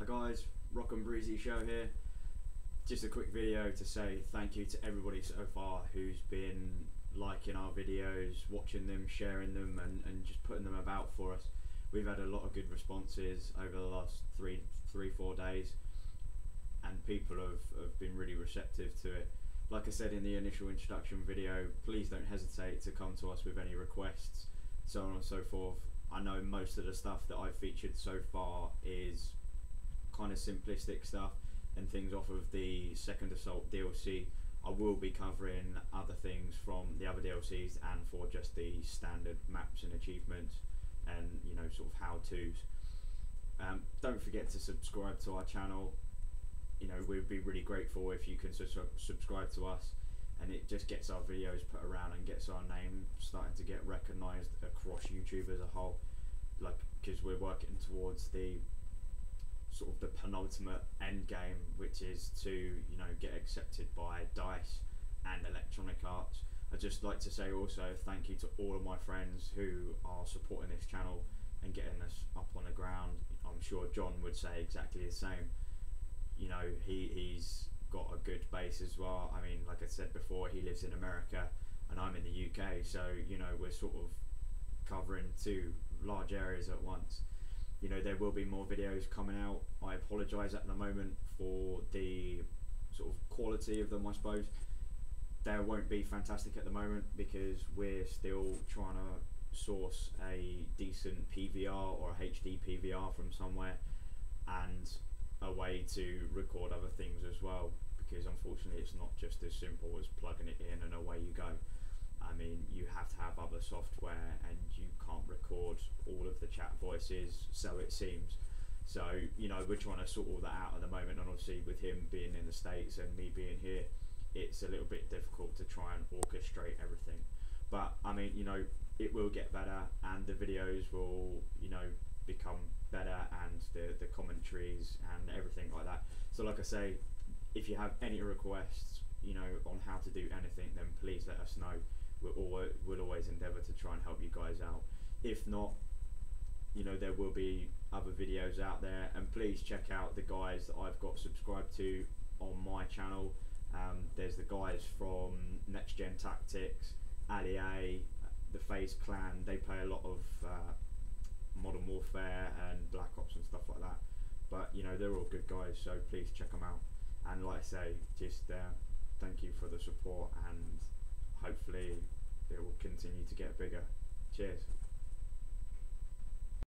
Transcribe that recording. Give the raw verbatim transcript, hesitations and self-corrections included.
Hi guys, Rock and Breezy Show here. Just a quick video to say thank you to everybody so far who's been liking our videos, watching them, sharing them, and, and just putting them about for us. We've had a lot of good responses over the last three, three, four days, and people have, have been really receptive to it. Like I said in the initial introduction video, please don't hesitate to come to us with any requests, so on and so forth. I know most of the stuff that I've featured so far is kind of simplistic stuff and things off of the second Assault D L C. I will be covering other things from the other D L Cs and for just the standard maps and achievements and, you know, sort of how-tos. Um, don't forget to subscribe to our channel. You know, we'd be really grateful if you can su subscribe to us, and it just gets our videos put around and gets our name starting to get recognised across YouTube as a whole, like, because we're working towards the sort of the penultimate end game, which is to, you know, get accepted by DICE and Electronic Arts. I'd just like to say also thank you to all of my friends who are supporting this channel and getting us up on the ground. I'm sure John would say exactly the same. You know, he, he's got a good base as well. I mean, like I said before, he lives in America and I'm in the U K, so, you know, we're sort of covering two large areas at once. You know, there will be more videos coming out. I apologise at the moment for the sort of quality of them, I suppose. They won't be fantastic at the moment because we're still trying to source a decent P V R or a H D P V R from somewhere, and a way to record other things as well, because unfortunately it's not just as simple as plugging it in and away you go. I mean, you have to have other software and you can't record all of the chat voices, so it seems. So, you know, we're trying to sort all that out at the moment, and obviously with him being in the States and me being here, it's a little bit difficult to try and orchestrate everything. But I mean, you know, it will get better, and the videos will, you know, become better, and the, the commentaries and everything like that. So like I say, if you have any requests, you know, on how to do anything, then please let us know. We'll always, we'll always endeavour to try and help you guys out. If not, you know, there will be other videos out there, and please check out the guys that I've got subscribed to on my channel. Um, there's the guys from Next Gen Tactics, Ali A, the FaZe Clan. They play a lot of uh, Modern Warfare and Black Ops and stuff like that, but, you know, they're all good guys, so please check them out. And like I say, just uh, thank you for the support, and hopefully it will continue to get bigger. Cheers.